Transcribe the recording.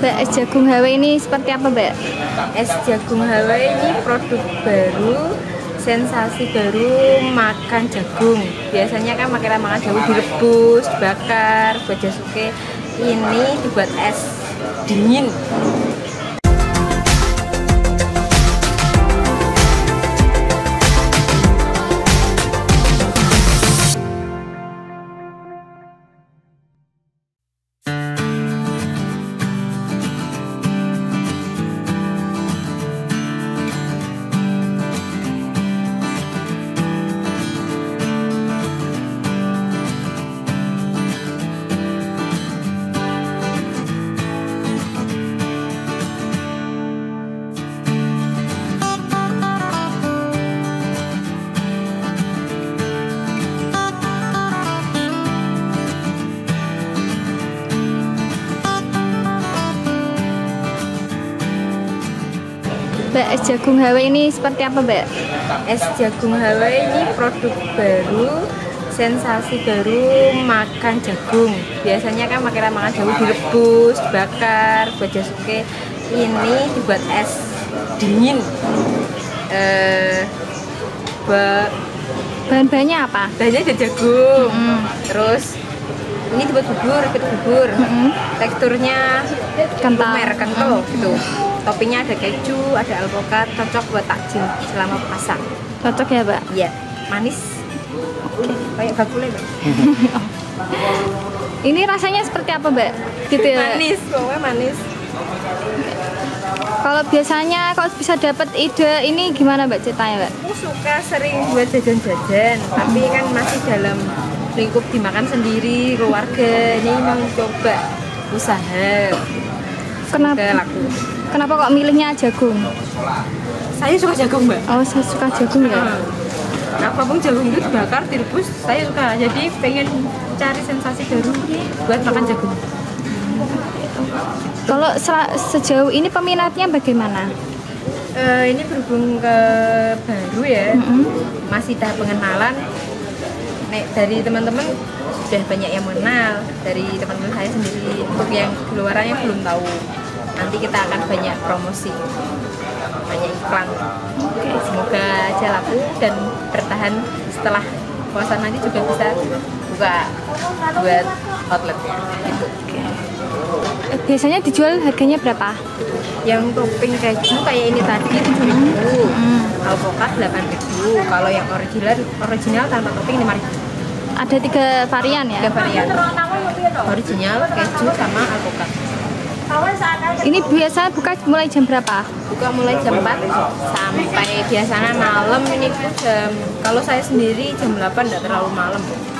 Mbak, es jagung Hawai ini seperti apa, Mbak? Es jagung Hawai ini produk baru, sensasi baru makan jagung. Biasanya kan makan jagung direbus, dibakar, buat jasuke. Ini dibuat es dingin. Mbak, es jagung Hawai ini seperti apa, Mbak? Es jagung Hawai ini produk baru, sensasi baru makan jagung. Biasanya kan makan jagung direbus, dibakar, buat jasuke. Ini dibuat es dingin. Bahan-bahannya apa? Bahannya jagung. Terus ini dibuat bubur, Teksturnya kental gitu. Toppingnya ada keju, ada alpukat, cocok buat takjil selama puasa. Cocok ya, Mbak? Iya, manis. Kayak bakule, Mbak. Ini rasanya seperti apa, Mbak? Gitu ya? Manis, pokoknya manis. Kalau biasanya, kalau bisa dapat ide ini gimana, Mbak, ceritanya, Mbak? Aku suka sering buat jajan-jajan, tapi kan masih dalam lingkup dimakan sendiri, keluarga. Ini mau coba usaha. Kenapa kok milihnya jagung? Saya suka jagung, Mbak. Oh, saya suka jagung, ya? Apapun jagung itu dibakar, direbus, saya suka. Jadi pengen cari sensasi baru buat makan jagung. Kalau sejauh ini peminatnya bagaimana? Ini berhubung ke baru ya, masih tahap pengenalan. Dari teman-teman sudah banyak yang mengenal, dari teman-teman saya sendiri. Untuk yang keluarannya belum tahu. Nanti kita akan banyak promosi, banyak iklan. Oke, semoga aja laku dan bertahan. Setelah puasa nanti juga bisa buka buat outletnya gitu. Biasanya dijual harganya berapa? Yang topping keju kayak ini tadi 7.000, alpukat 8.000. Kalau yang original tanpa topping 5.000. Ada 3 varian ya? 3 varian. Original, keju, sama alpukat. Ini biasa buka mulai jam berapa? Buka mulai jam 4 sampai biasanya malam. Ini jam, kalau saya sendiri jam 8, nggak terlalu malam.